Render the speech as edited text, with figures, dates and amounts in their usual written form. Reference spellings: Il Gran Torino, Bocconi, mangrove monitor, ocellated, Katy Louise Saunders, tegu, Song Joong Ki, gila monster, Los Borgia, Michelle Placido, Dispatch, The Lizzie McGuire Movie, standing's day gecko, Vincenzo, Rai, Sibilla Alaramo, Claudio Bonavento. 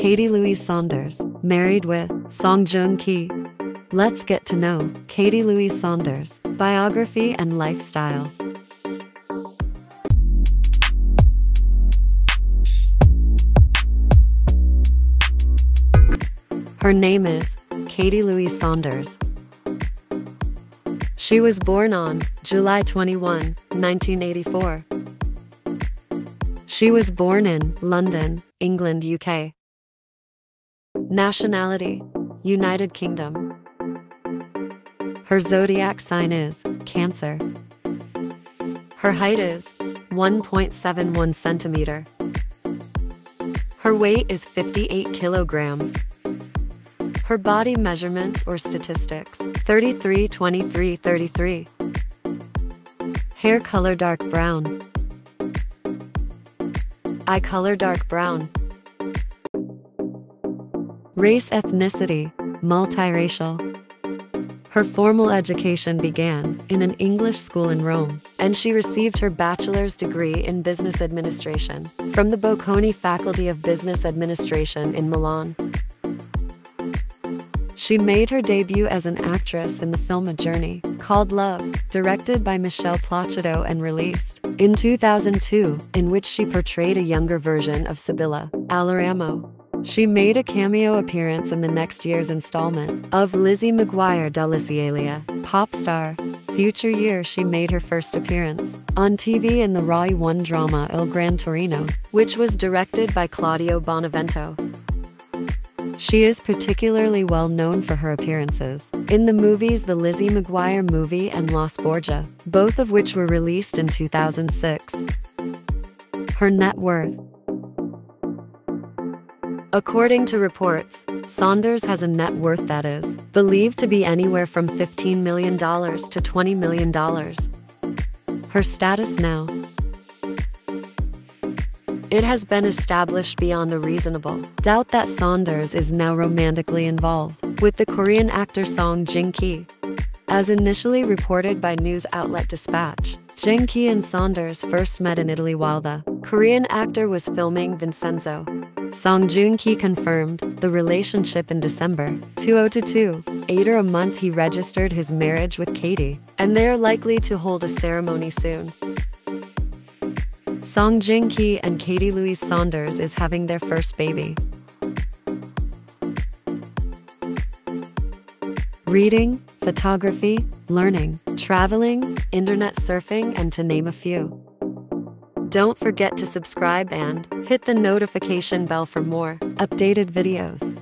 Katy Louise Saunders, married with Song Joong Ki. Let's get to know Katy Louise Saunders, biography and lifestyle. Her name is Katy Louise Saunders. She was born on July 21, 1984. She was born in London, England, UK. Nationality, United Kingdom. Her zodiac sign is Cancer. Her height is 1.71 centimeter. Her weight is 58 kilograms. Her body measurements or statistics, 33-23-33. Hair color dark brown. Eye color dark brown. Race ethnicity, multiracial. Her formal education began in an English school in Rome, and she received her bachelor's degree in business administration from the Bocconi Faculty of Business Administration in Milan. She made her debut as an actress in the film A Journey Called Love, directed by Michelle Placido and released in 2002, in which she portrayed a younger version of Sibilla Alaramo. She made a cameo appearance in the next year's installment of Lizzie McGuire Delicialia, Pop Star. Future year she made her first appearance on TV in the Rai 1 drama Il Gran Torino, which was directed by Claudio Bonavento. She is particularly well known for her appearances in the movies The Lizzie McGuire Movie and Los Borgia, both of which were released in 2006. Her net worth. According to reports, Saunders has a net worth that is believed to be anywhere from $15 million to $20 million. Her status now. It has been established beyond a reasonable doubt that Saunders is now romantically involved with the Korean actor Song Joong Ki. As initially reported by news outlet Dispatch, Joong Ki and Saunders first met in Italy while the Korean actor was filming Vincenzo. Song Joong Ki confirmed the relationship in December 2022, later a month he registered his marriage with Katy, and they are likely to hold a ceremony soon. Song Joong Ki and Katy Louise Saunders is having their first baby. Reading, photography, learning, traveling, internet surfing, and to name a few. Don't forget to subscribe and hit the notification bell for more updated videos.